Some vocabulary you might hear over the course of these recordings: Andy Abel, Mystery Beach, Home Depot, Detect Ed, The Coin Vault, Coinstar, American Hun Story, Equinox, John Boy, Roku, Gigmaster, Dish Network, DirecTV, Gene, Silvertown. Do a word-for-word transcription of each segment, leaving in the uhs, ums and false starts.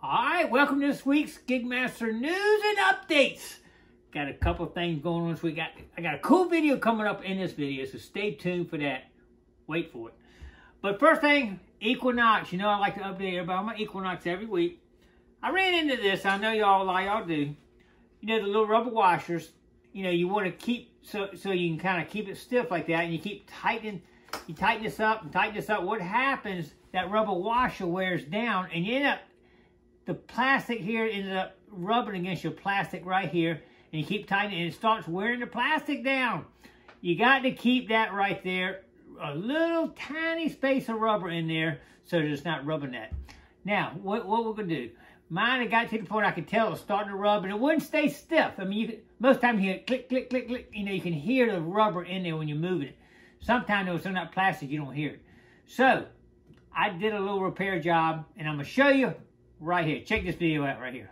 Alright, welcome to this week's Gigmaster News and Updates. Got a couple of things going on. So we got, I got a cool video coming up in this video, so stay tuned for that. Wait for it. But first thing, Equinox. You know I like to update everybody. I'm on Equinox every week. I ran into this. I know y'all, a lot y'all do. You know, the little rubber washers, you know, you want to keep, so, so you can kind of keep it stiff like that, and you keep tightening, you tighten this up and tighten this up. What happens, that rubber washer wears down, and you end up, the plastic here ends up rubbing against your plastic right here, and you keep tightening, and it starts wearing the plastic down. You got to keep that right there, a little tiny space of rubber in there, so that it's not rubbing that. Now, what, what we're going to do, mine, it got to the point I could tell it was starting to rub, and it wouldn't stay stiff. I mean, you could, most times you hear click, click, click, click, you know, you can hear the rubber in there when you're moving it. Sometimes, though, some of that plastic, you don't hear it. So, I did a little repair job, and I'm going to show you right here. Check this video out right here.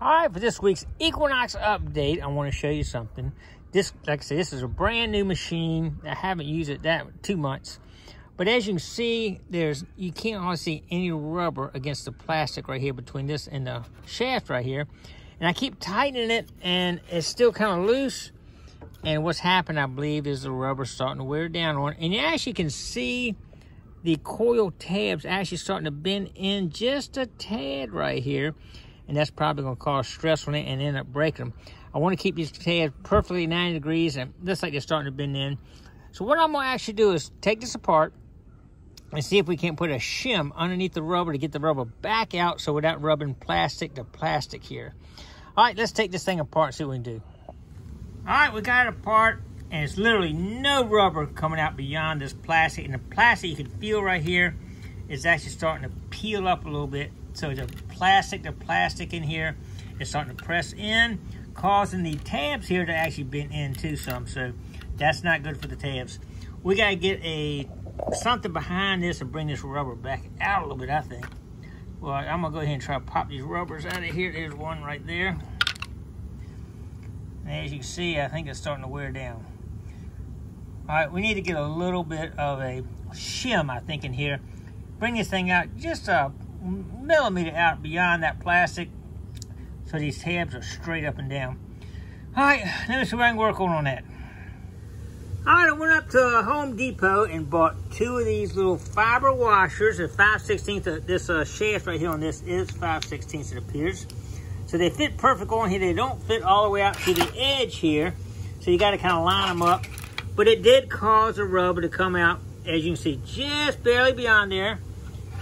All right, for this week's Equinox update, I want to show you something. This, like I said, this is a brand new machine. I haven't used it that two months. But as you can see, there's, you can't hardly see any rubber against the plastic right here between this and the shaft right here. And I keep tightening it, and it's still kind of loose. And what's happened, I believe, is the rubber starting to wear down on it. And you actually can see the coil tabs actually starting to bend in just a tad right here. And that's probably going to cause stress on it and end up breaking them. I want to keep these tabs perfectly ninety degrees, and it looks like they're starting to bend in. So what I'm going to actually do is take this apart and see if we can't put a shim underneath the rubber to get the rubber back out, so without rubbing plastic to plastic here. All right, let's take this thing apart and see what we can do. All right, we got it apart, and it's literally no rubber coming out beyond this plastic. And the plastic, you can feel right here, is actually starting to peel up a little bit. So the plastic, the plastic in here is starting to press in, causing the tabs here to actually bend in too some. So that's not good for the tabs. We got to get a something behind this and bring this rubber back out a little bit, I think. Well, I'm going to go ahead and try to pop these rubbers out of here. There's one right there. And as you can see, I think it's starting to wear down. All right, we need to get a little bit of a shim, I think, in here. Bring this thing out just a millimeter out beyond that plastic, so these tabs are straight up and down. All right, let me see what I can work on on that. All right, I went up to Home Depot and bought two of these little fiber washers. They're five sixteenths. This uh, shaft right here on this is five sixteenths, it appears. So they fit perfect on here. They don't fit all the way out to the edge here. So you got to kind of line them up. But it did cause the rubber to come out, as you can see, just barely beyond there.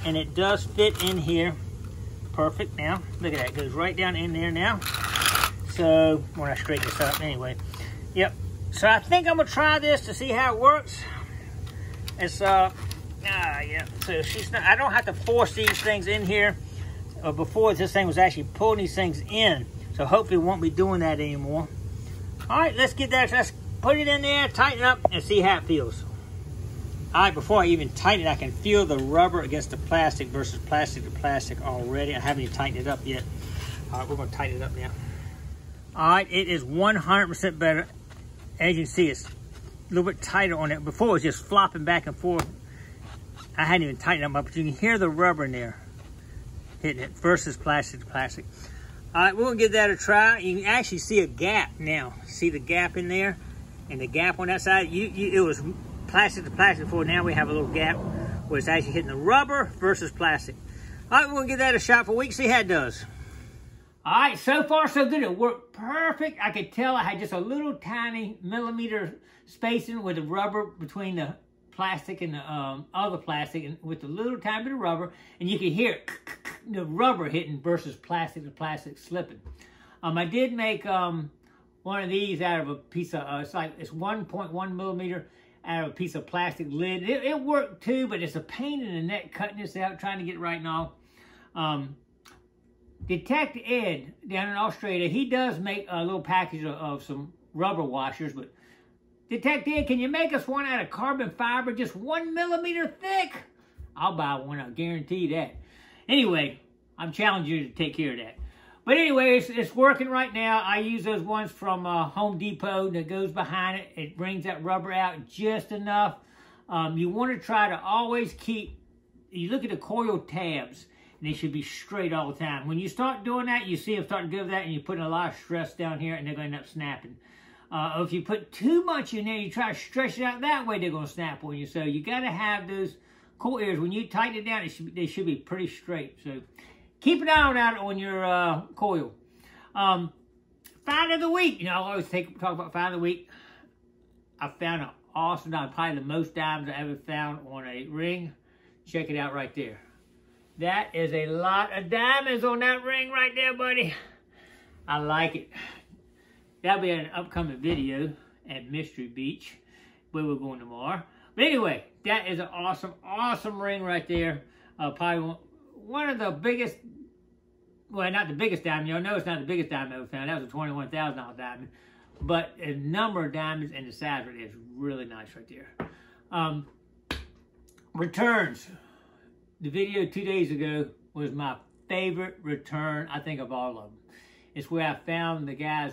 And it does fit in here perfect now. Look at that. It goes right down in there now. So when I straighten this up anyway. Yep. So I think I'm going to try this to see how it works. It's, uh, ah, yeah. So she's not, I don't have to force these things in here. Uh, before, this thing was actually pulling these things in. So hopefully we won't be doing that anymore. All right, let's get that. Let's put it in there, tighten it up, and see how it feels. All right, before I even tighten it, I can feel the rubber against the plastic versus plastic to plastic already. I haven't even tightened it up yet. All right, we're going to tighten it up now. All right, it is one hundred percent better. As you can see, it's a little bit tighter on it. Before, it was just flopping back and forth. I hadn't even tightened them up, but you can hear the rubber in there hitting it versus plastic to plastic. All right, we're going to give that a try. You can actually see a gap now. See the gap in there and the gap on that side? You, you, it was plastic to plastic before. Now we have a little gap where it's actually hitting the rubber versus plastic. All right, we're going to give that a shot for a week, see how it does. All right, so far so good. It worked perfect. I could tell I had just a little tiny millimeter spacing with the rubber between the plastic and the um, other plastic, and with a little tiny bit of rubber, and you could hear it, the rubber hitting versus plastic to plastic slipping. Um, I did make um, one of these out of a piece of, uh, it's like, it's one point one millimeter out of a piece of plastic lid. It, it worked too, but it's a pain in the neck cutting this out, trying to get it right now. Um, Detect Ed down in Australia, he does make a little package of, of some rubber washers. But Detect Ed, can you make us one out of carbon fiber, just one millimeter thick? I'll buy one, I guarantee that. Anyway, I'm challenging you to take care of that. But anyway, it's, it's working right now. I use those ones from uh, Home Depot that goes behind it. It brings that rubber out just enough. Um, you want to try to always keep, you look at the coil tabs. and they should be straight all the time. When you start doing that, you see them start to go that, and you're putting a lot of stress down here, and they're going to end up snapping. Uh, if you put too much in there, you try to stretch it out that way, they're going to snap on you. So you got to have those cool ears. When you tighten it down, it should, they should be pretty straight. So keep an eye on that on your uh, coil. Um, find of the week. You know, I always take, talk about find of the week. I found an awesome dime, probably the most dimes I ever found on a ring. Check it out right there. That is a lot of diamonds on that ring right there, buddy. I like it. That'll be an upcoming video at Mystery Beach, where we're going tomorrow. But anyway, that is an awesome, awesome ring right there. Uh, probably one of the biggest, well, not the biggest diamond. Y'all know it's not the biggest diamond I ever found. That was a twenty-one thousand dollar diamond. But the number of diamonds and the size right there is really nice right there. Um, returns. The video two days ago was my favorite return, I think, of all of them. It's where I found the guy's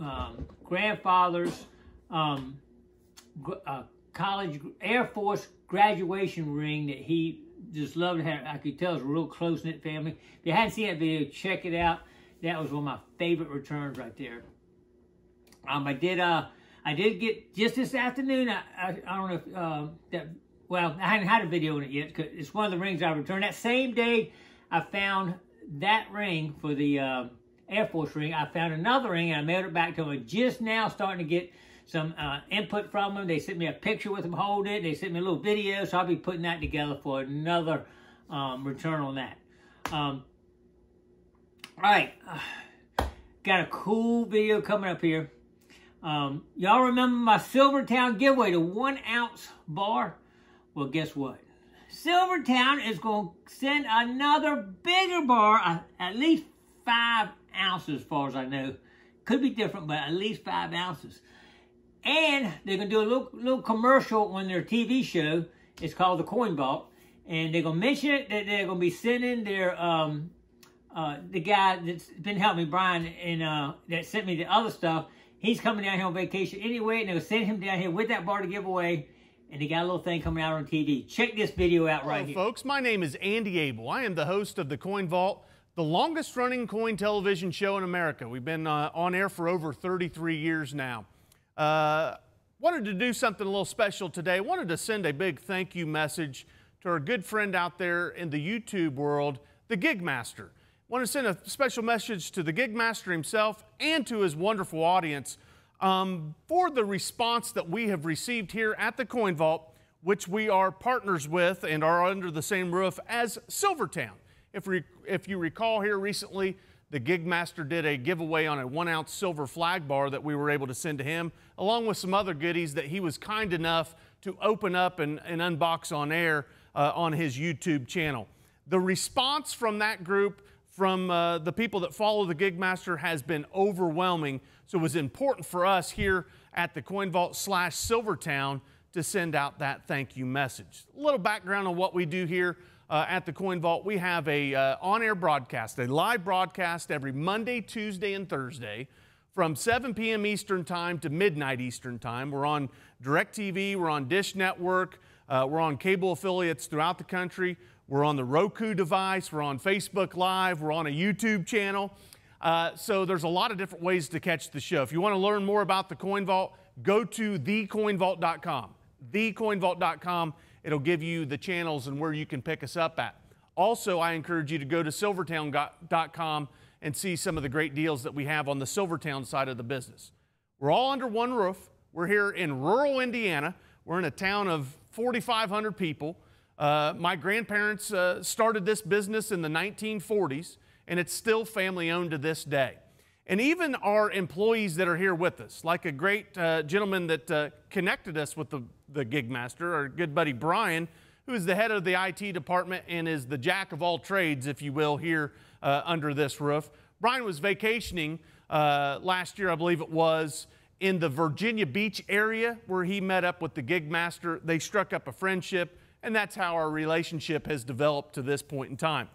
um, grandfather's um, gr uh, college, Air Force graduation ring that he just loved. I could tell it's a real close-knit family. If you hadn't seen that video, check it out. That was one of my favorite returns right there. Um, I did, uh, I did get, just this afternoon, I, I, I don't know if, uh, that, well, I hadn't had a video on it yet, because it's one of the rings I returned. That same day, I found that ring for the uh, Air Force ring. I found another ring, and I mailed it back to them. Just now starting to get some uh, input from them. They sent me a picture with them holding it. They sent me a little video, so I'll be putting that together for another um, return on that. Um, all right. Uh, got a cool video coming up here. Um, y'all remember my Silvertown giveaway, the one ounce bar? Well, guess what? Silvertown is going to send another bigger bar, uh, at least five ounces, as far as I know. Could be different, but at least five ounces. And they're going to do a little, little commercial on their T V show. It's called The Coin Vault. And they're going to mention it, that they're going to be sending their, um, uh, the guy that's been helping me, Brian, and, uh, that sent me the other stuff. He's coming down here on vacation anyway, and they'll send him down here with that bar to give away. And they got a little thing coming out on T V. Check this video out right here. Hello, folks. My name is Andy Abel. I am the host of The Coin Vault, the longest-running coin television show in America. We've been uh, on air for over thirty-three years now. Uh, wanted to do something a little special today. Wanted to send a big thank you message to our good friend out there in the YouTube world, the Gigmaster. Want to send a special message to the Gigmaster himself and to his wonderful audience um, for the response that we have received here at the Coin Vault, which we are partners with and are under the same roof as Silvertown. If, re if you recall here recently, the Gigmaster did a giveaway on a one-ounce silver flag bar that we were able to send to him, along with some other goodies that he was kind enough to open up and, and unbox on air uh, on his YouTube channel. The response from that group, from uh, the people that follow the Gigmaster, has been overwhelming. So it was important for us here at the Coin Vault slash Silvertown to send out that thank you message. A little background on what we do here uh, at the Coin Vault. We have a uh, on-air broadcast, a live broadcast every Monday, Tuesday, and Thursday from seven P M Eastern Time to midnight Eastern Time. We're on DirecTV, we're on Dish Network, uh, we're on cable affiliates throughout the country. We're on the Roku device, we're on Facebook Live, we're on a YouTube channel. Uh, so there's a lot of different ways to catch the show. If you want to learn more about the Coin Vault, go to the coin vault dot com. the coin vault dot com, it'll give you the channels and where you can pick us up at. Also, I encourage you to go to silvertown dot com and see some of the great deals that we have on the Silvertown side of the business. We're all under one roof. We're here in rural Indiana. We're in a town of forty-five hundred people. Uh, my grandparents uh, started this business in the nineteen forties, and it's still family-owned to this day. And even our employees that are here with us, like a great uh, gentleman that uh, connected us with the, the Gigmaster, our good buddy Brian, who is the head of the I T department and is the jack of all trades, if you will, here uh, under this roof. Brian was vacationing uh, last year, I believe it was, in the Virginia Beach area where he met up with the Gigmaster. They struck up a friendship. And that's how our relationship has developed to this point in time.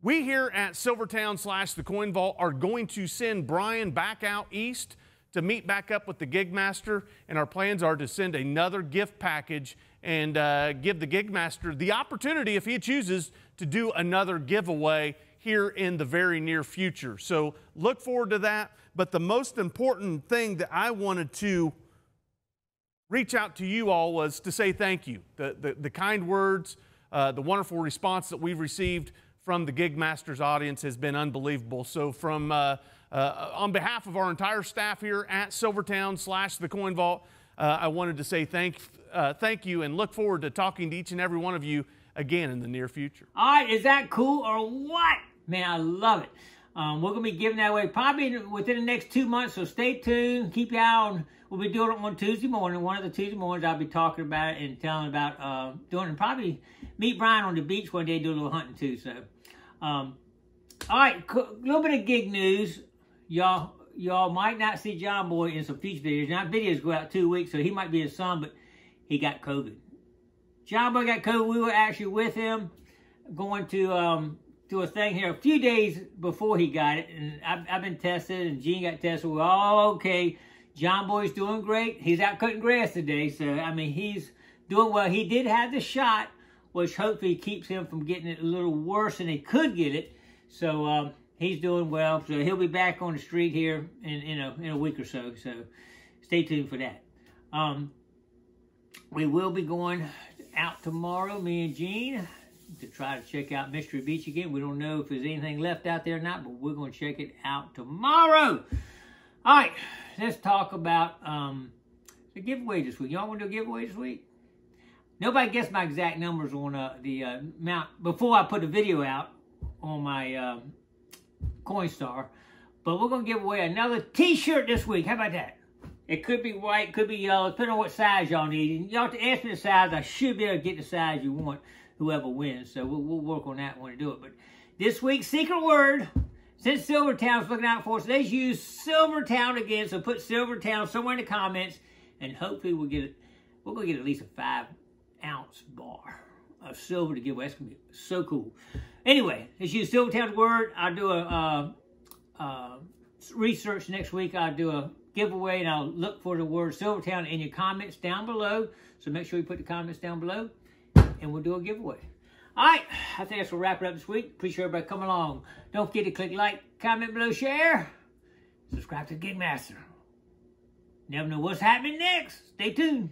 We here at Silvertown slash the Coin Vault are going to send Brian back out east to meet back up with the Gigmaster, and our plans are to send another gift package and uh, give the Gigmaster the opportunity, if he chooses, to do another giveaway here in the very near future. So look forward to that. But the most important thing that I wanted to reach out to you all was to say thank you. The, the, the kind words, uh, the wonderful response that we've received from the Gigmaster's audience has been unbelievable. So from uh, uh, on behalf of our entire staff here at Silvertown slash The Coin Vault, uh, I wanted to say thank, uh, thank you and look forward to talking to each and every one of you again in the near future. All right, is that cool or what? Man, I love it. Um, we're going to be giving that away probably within the next two months, so stay tuned. Keep your eye on. We'll be doing it on Tuesday morning. One of the Tuesday mornings, I'll be talking about it and telling about uh, doing it. Probably meet Brian on the beach one day, do a little hunting too. So, um, all right, a little bit of gig news. Y'all y'all might not see John Boy in some future videos. Now, videos go out two weeks, so he might be in some, but he got COVID. John Boy got COVID. We were actually with him going to... Um, to a thing here a few days before he got it, and I've, I've been tested, and Gene got tested. We're all okay. John Boy's doing great. He's out cutting grass today, so I mean he's doing well. He did have the shot, which hopefully keeps him from getting it a little worse than he could get it. So um, he's doing well. So he'll be back on the street here in in a in a week or so. So stay tuned for that. Um, we will be going out tomorrow, me and Gene, to try to check out Mystery Beach again. We don't know if there's anything left out there or not, but we're going to check it out tomorrow. All right, let's talk about um, the giveaway this week. Y'all want to do a giveaway this week? Nobody guessed my exact numbers on uh, the uh, amount before I put a video out on my uh, Coinstar, but we're going to give away another T-shirt this week. How about that? It could be white, could be yellow, depending on what size y'all need. And y'all have to ask me the size. I should be able to get the size you want, whoever wins. So we'll, we'll work on that when we do it. But this week's secret word, since Silvertown's looking out for us, let's use Silvertown again. So put Silvertown somewhere in the comments, and hopefully we'll get it. We're gonna get at least a five ounce bar of silver to give away. That's gonna be so cool. Anyway, let's use Silvertown's word. I'll do a uh, uh, research next week. I'll do a giveaway, and I'll look for the word Silvertown in your comments down below. So make sure you put the comments down below, and we'll do a giveaway. All right, I think that's going to wrap it up this week. Appreciate everybody coming along. Don't forget to click like, comment below, share, subscribe to Gigmaster. Never know what's happening next. Stay tuned.